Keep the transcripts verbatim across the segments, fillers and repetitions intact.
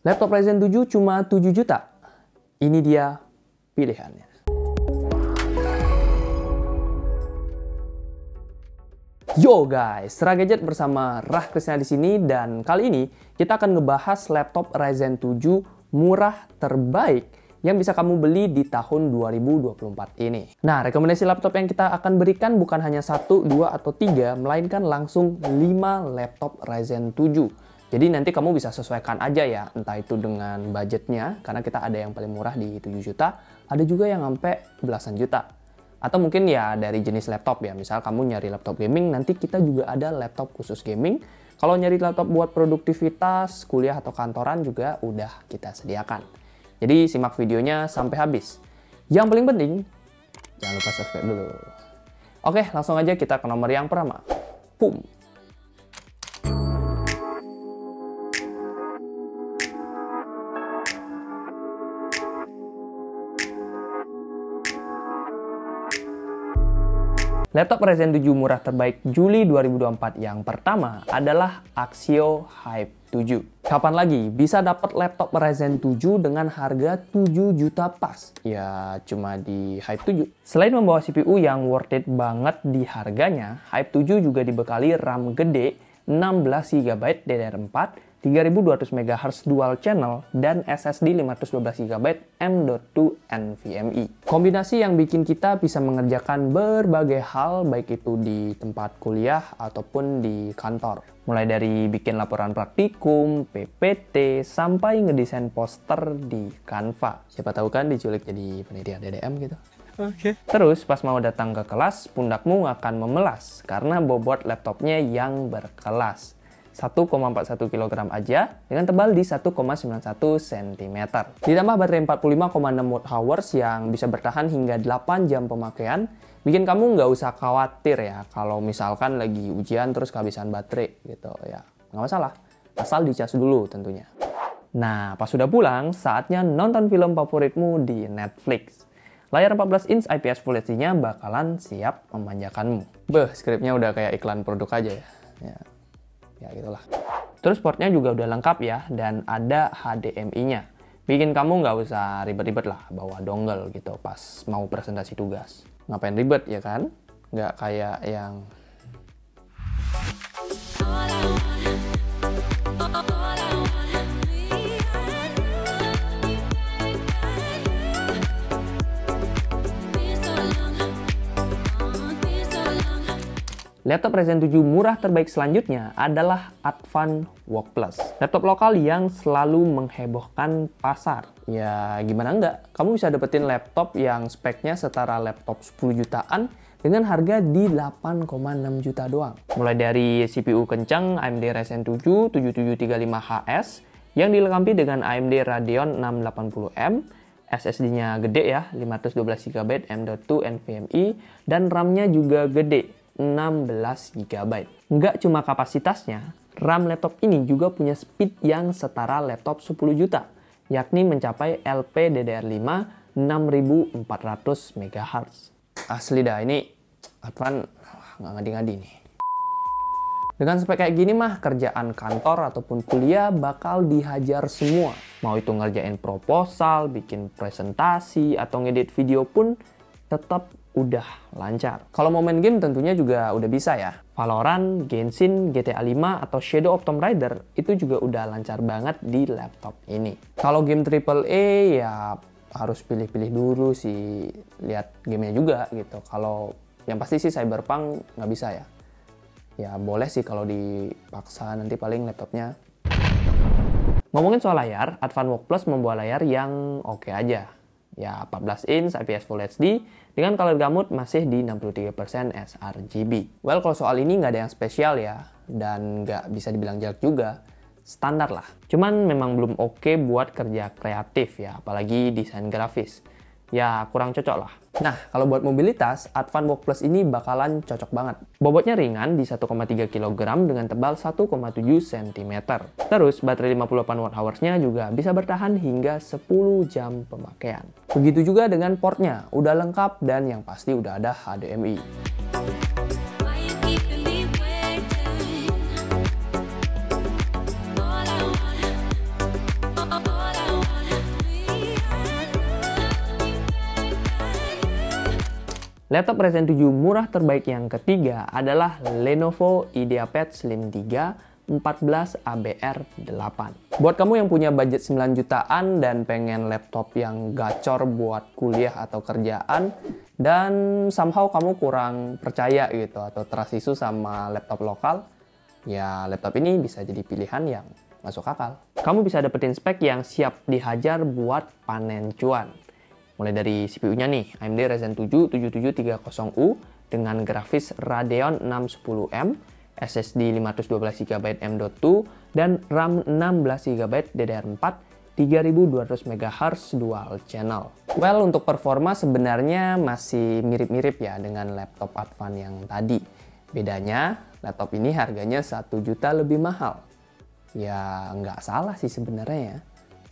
Laptop Ryzen tujuh cuma tujuh juta. Ini dia pilihannya. Yo guys, Rah Gadget bersama Rah Kresnya di sini, dan kali ini kita akan ngebahas laptop Ryzen tujuh murah terbaik yang bisa kamu beli di tahun dua ribu dua puluh empat ini. Nah, rekomendasi laptop yang kita akan berikan bukan hanya satu, dua, atau tiga, melainkan langsung lima laptop Ryzen tujuh. Jadi nanti kamu bisa sesuaikan aja ya, entah itu dengan budgetnya, karena kita ada yang paling murah di tujuh juta, ada juga yang sampai belasan juta. Atau mungkin ya dari jenis laptop ya, misal kamu nyari laptop gaming, nanti kita juga ada laptop khusus gaming. Kalau nyari laptop buat produktivitas, kuliah atau kantoran juga udah kita sediakan. Jadi simak videonya sampai habis. Yang paling penting, jangan lupa subscribe dulu. Oke, langsung aja kita ke nomor yang pertama. Pum! Laptop Ryzen tujuh murah terbaik Juli dua ribu dua puluh empat yang pertama adalah Axioo Hype tujuh. Kapan lagi bisa dapat laptop Ryzen tujuh dengan harga tujuh juta pas? Ya cuma di Hype tujuh. Selain membawa C P U yang worth it banget di harganya, Hype tujuh juga dibekali RAM gede enam belas giga byte D D R empat, tiga ribu dua ratus megahertz dual channel, dan S S D lima ratus dua belas giga byte M dot dua N V M e. Kombinasi yang bikin kita bisa mengerjakan berbagai hal, baik itu di tempat kuliah ataupun di kantor. Mulai dari bikin laporan praktikum, P P T, sampai ngedesain poster di Canva. Siapa tahu kan diculik jadi penelitian D D M gitu. Oke. Okay. Terus pas mau datang ke kelas, pundakmu akan memelas karena bobot laptopnya yang berkelas. satu koma empat satu kilogram aja, dengan tebal di satu koma sembilan satu sentimeter. Ditambah baterai empat puluh lima koma enam watt hours yang bisa bertahan hingga delapan jam pemakaian, bikin kamu nggak usah khawatir ya kalau misalkan lagi ujian terus kehabisan baterai gitu ya. Nggak masalah, asal dicas dulu tentunya. Nah, pas sudah pulang, saatnya nonton film favoritmu di Netflix. Layar empat belas inch I P S Full H D-nya bakalan siap memanjakanmu. Beh, skripnya udah kayak iklan produk aja ya. Ya. Ya gitulah. Terus portnya juga udah lengkap ya, dan ada H D M I-nya. Bikin kamu nggak usah ribet-ribet lah bawa dongle gitu pas mau presentasi tugas. Ngapain ribet ya kan? Nggak kayak yang... Laptop Ryzen tujuh murah terbaik selanjutnya adalah Advan WorkPlus. Laptop lokal yang selalu menghebohkan pasar. Ya gimana enggak, kamu bisa dapetin laptop yang speknya setara laptop sepuluh jutaan dengan harga di delapan koma enam juta doang. Mulai dari C P U kencang A M D Ryzen tujuh tujuh tujuh tiga lima H S yang dilengkapi dengan A M D Radeon enam delapan nol M, S S D-nya gede ya, lima ratus dua belas giga byte M dot dua N V M e, dan RAM-nya juga gede, enam belas giga byte. Nggak cuma kapasitasnya, RAM laptop ini juga punya speed yang setara laptop sepuluh juta, yakni mencapai L P D D R lima enam ribu empat ratus megahertz. Asli dah, ini Advan nggak ngadi-ngadi nih. Dengan spek kayak gini mah, kerjaan kantor ataupun kuliah bakal dihajar semua. Mau itu ngerjain proposal, bikin presentasi, atau ngedit video pun tetap udah lancar. Kalau mau main game tentunya juga udah bisa ya. Valorant, Genshin, G T A lima, atau Shadow of Tomb Raider itu juga udah lancar banget di laptop ini. Kalau game triple A ya harus pilih-pilih dulu sih, lihat gamenya juga gitu. Kalau yang pasti sih Cyberpunk nggak bisa ya. Ya boleh sih kalau dipaksa, nanti paling laptopnya. Ngomongin soal layar, Advan WorkPlus membawa layar yang oke aja. Ya, empat belas inch I P S Full H D dengan color gamut masih di enam puluh tiga persen sRGB. Well, kalau soal ini nggak ada yang spesial ya, dan nggak bisa dibilang jelek juga, standar lah. Cuman memang belum oke buat kerja kreatif ya, apalagi desain grafis. Ya, kurang cocok lah. Nah, kalau buat mobilitas, Advan WorkPlus ini bakalan cocok banget. Bobotnya ringan di satu koma tiga kilogram dengan tebal satu koma tujuh sentimeter. Terus, baterai lima puluh delapan watt hours-nya juga bisa bertahan hingga sepuluh jam pemakaian. Begitu juga dengan portnya, udah lengkap dan yang pasti udah ada H D M I. Laptop Ryzen tujuh murah terbaik yang ketiga adalah Lenovo Ideapad Slim tiga empat belas A B R delapan. Buat kamu yang punya budget sembilan jutaan dan pengen laptop yang gacor buat kuliah atau kerjaan dan somehow kamu kurang percaya gitu atau trust issue sama laptop lokal, ya laptop ini bisa jadi pilihan yang masuk akal. Kamu bisa dapetin spek yang siap dihajar buat panen cuan. Mulai dari C P U-nya nih, A M D Ryzen tujuh tujuh tujuh tiga nol U dengan grafis Radeon enam ratus sepuluh M, S S D lima ratus dua belas giga byte M dot dua, dan RAM enam belas giga byte D D R empat, tiga ribu dua ratus megahertz dual channel. Well, untuk performa sebenarnya masih mirip-mirip ya dengan laptop Advan yang tadi. Bedanya, laptop ini harganya satu juta lebih mahal. Ya, nggak salah sih sebenarnya ya.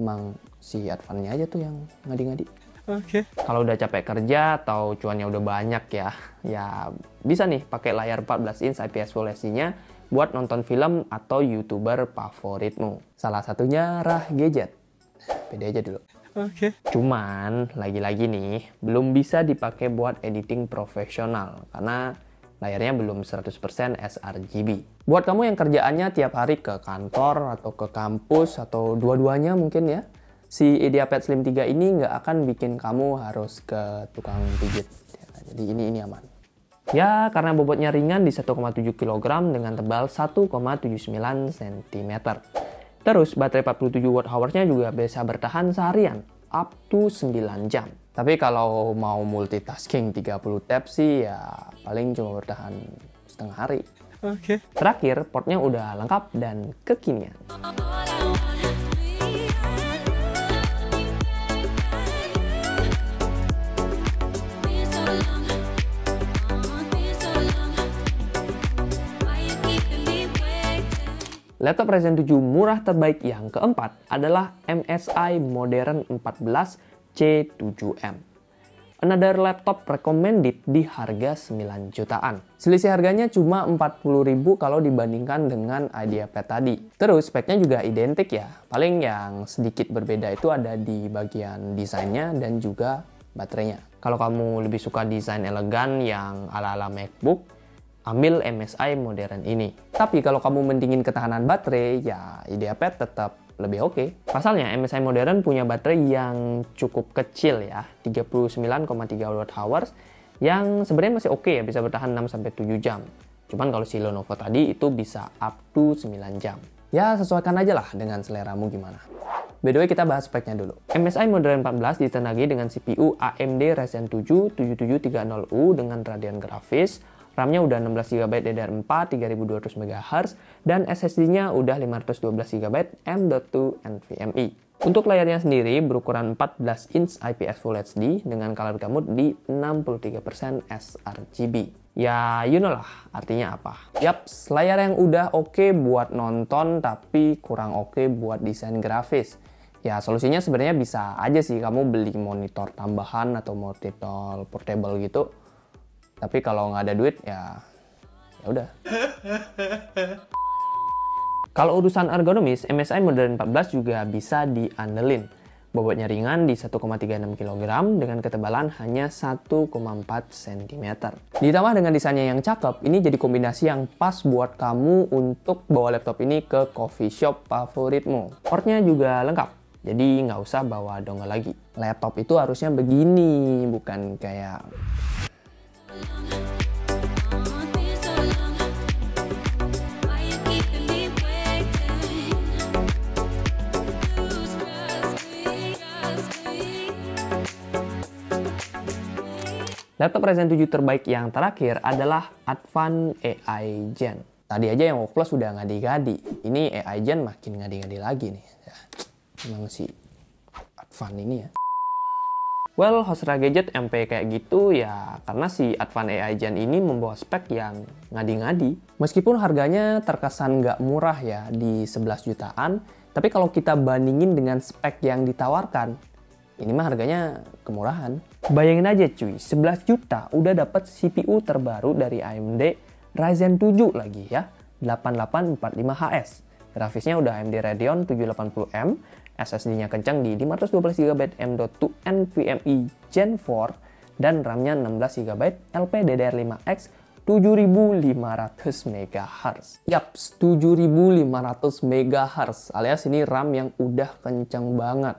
Emang si Advan-nya aja tuh yang ngadi-ngadi. Oke. Okay. Kalau udah capek kerja atau cuannya udah banyak ya, ya bisa nih pakai layar empat belas inch I P S Full H D-nya buat nonton film atau YouTuber favoritmu. Salah satunya Rah Gadget. Pede aja dulu. Oke. Okay. Cuman lagi-lagi nih belum bisa dipakai buat editing profesional karena layarnya belum seratus persen sRGB. Buat kamu yang kerjaannya tiap hari ke kantor atau ke kampus atau dua-duanya mungkin ya, si Ideapad Slim tiga ini nggak akan bikin kamu harus ke tukang pijit. Ya, jadi ini ini aman. Ya, karena bobotnya ringan di satu koma tujuh kilogram dengan tebal satu koma tujuh sembilan sentimeter. Terus, baterai empat puluh tujuh watt hours-nya juga bisa bertahan seharian, up to sembilan jam. Tapi kalau mau multitasking tiga puluh tab sih ya paling cuma bertahan setengah hari. Oke. Okay. Terakhir, portnya udah lengkap dan kekinian. Laptop Ryzen tujuh murah terbaik yang keempat adalah M S I Modern empat belas C tujuh M. Another laptop recommended di harga sembilan jutaan. Selisih harganya cuma empat puluh ribu kalau dibandingkan dengan Ideapad tadi. Terus speknya juga identik ya. Paling yang sedikit berbeda itu ada di bagian desainnya dan juga baterainya. Kalau kamu lebih suka desain elegan yang ala-ala MacBook, ambil M S I Modern ini. Tapi kalau kamu mendingin ketahanan baterai, ya Ideapad tetap lebih oke. Okay. Pasalnya M S I Modern punya baterai yang cukup kecil ya, tiga puluh sembilan koma tiga watt hours, yang sebenarnya masih oke okay ya, bisa bertahan enam sampai tujuh jam. Cuman kalau si Lenovo tadi itu bisa up to sembilan jam. Ya sesuaikan aja lah dengan seleramu gimana. By the way, kita bahas speknya dulu. M S I Modern empat belas ditenagi dengan C P U A M D Ryzen tujuh tujuh tujuh tiga nol U dengan Radeon grafis, RAM-nya udah enam belas giga byte D D R empat, tiga ribu dua ratus megahertz, dan S S D-nya udah lima ratus dua belas giga byte M dot dua NVMe. Untuk layarnya sendiri berukuran empat belas inch I P S Full H D dengan color gamut di enam puluh tiga persen sRGB. Ya, you know lah artinya apa. Yaps, layar yang udah oke okay buat nonton tapi kurang oke okay buat desain grafis. Ya, solusinya sebenarnya bisa aja sih kamu beli monitor tambahan atau monitor portable gitu. Tapi kalau nggak ada duit ya ya udah. Kalau urusan ergonomis, M S I Modern empat belas juga bisa diandelin. Bobotnya ringan di satu koma tiga enam kilogram dengan ketebalan hanya satu koma empat sentimeter. Ditambah dengan desainnya yang cakep, ini jadi kombinasi yang pas buat kamu untuk bawa laptop ini ke coffee shop favoritmu. Portnya juga lengkap. Jadi nggak usah bawa dongle lagi. Laptop itu harusnya begini, bukan kayak laptop Ryzen tujuh terbaik yang terakhir adalah Advan A I Gen. Tadi aja yang WorkPlus udah ngadi-ngadi, ini A I Gen makin ngadi-ngadi lagi nih. Ya, emang si Advan ini ya. Well, host Rah Gadget M P kayak gitu ya karena si Advan A I Gen ini membawa spek yang ngadi-ngadi. Meskipun harganya terkesan nggak murah ya di sebelas jutaan, tapi kalau kita bandingin dengan spek yang ditawarkan, ini mah harganya kemurahan. Bayangin aja cuy, sebelas juta udah dapat C P U terbaru dari A M D Ryzen tujuh lagi ya, delapan delapan empat lima H S. Grafisnya udah A M D Radeon tujuh delapan nol M, S S D-nya kencang di lima ratus dua belas giga byte M dot dua NVMe Gen empat, dan RAM-nya enam belas giga byte L P D D R lima X tujuh ribu lima ratus megahertz. Yaps, tujuh ribu lima ratus megahertz alias ini RAM yang udah kenceng banget.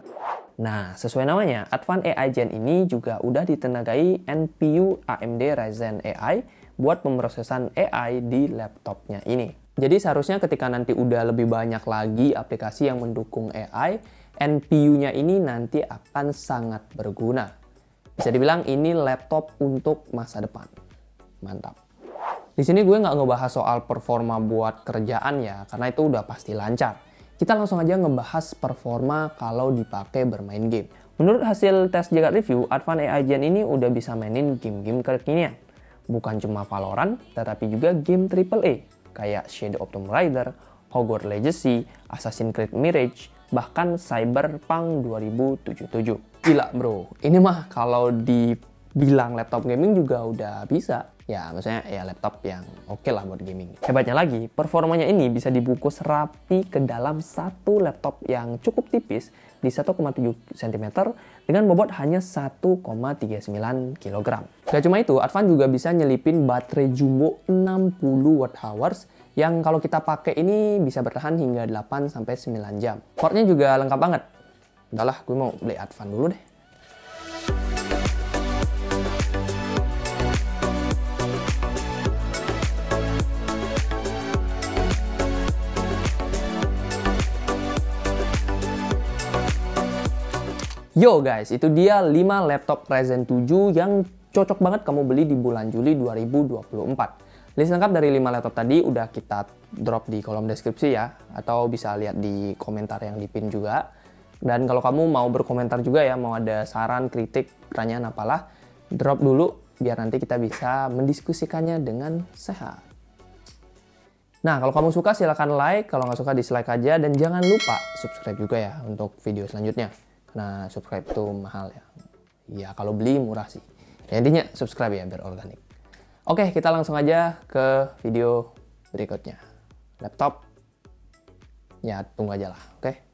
Nah, sesuai namanya, Advan A I Gen ini juga udah ditenagai N P U A M D Ryzen A I buat pemrosesan A I di laptopnya ini. Jadi seharusnya ketika nanti udah lebih banyak lagi aplikasi yang mendukung A I, N P U-nya ini nanti akan sangat berguna. Bisa dibilang ini laptop untuk masa depan. Mantap. Di sini gue nggak ngebahas soal performa buat kerjaan ya, karena itu udah pasti lancar. Kita langsung aja ngebahas performa kalau dipakai bermain game. Menurut hasil tes Jagat Review, Advan A I Gen ini udah bisa mainin game-game kekinian. Bukan cuma Valorant, tetapi juga game triple A kayak Shadow of Tomb Raider, Hogwarts Legacy, Assassin's Creed Mirage, bahkan Cyberpunk dua ribu tujuh puluh tujuh. Gila bro, ini mah kalau dibilang laptop gaming juga udah bisa. Ya maksudnya ya laptop yang oke okay lah buat gaming. Hebatnya lagi, performanya ini bisa dibungkus rapi ke dalam satu laptop yang cukup tipis di satu koma tujuh sentimeter dengan bobot hanya satu koma tiga sembilan kilogram. Gak cuma itu, Advan juga bisa nyelipin baterai jumbo enam puluh watt hours yang kalau kita pakai ini bisa bertahan hingga delapan sampai sembilan jam. Portnya juga lengkap banget. Udah lah, gue mau beli Advan dulu deh. Yo guys, itu dia lima laptop Ryzen tujuh yang cocok banget kamu beli di bulan Juli dua ribu dua puluh empat. List lengkap dari lima laptop tadi udah kita drop di kolom deskripsi ya, atau bisa lihat di komentar yang dipin juga. Dan kalau kamu mau berkomentar juga ya, mau ada saran, kritik, pertanyaan apalah, drop dulu biar nanti kita bisa mendiskusikannya dengan sehat. Nah, kalau kamu suka silahkan like, kalau nggak suka dislike aja, dan jangan lupa subscribe juga ya untuk video selanjutnya. Nah, subscribe tuh mahal ya. Ya, kalau beli murah sih. Ya, intinya subscribe ya biar organik. Oke, kita langsung aja ke video berikutnya. Laptop. Ya, tunggu aja lah. Oke.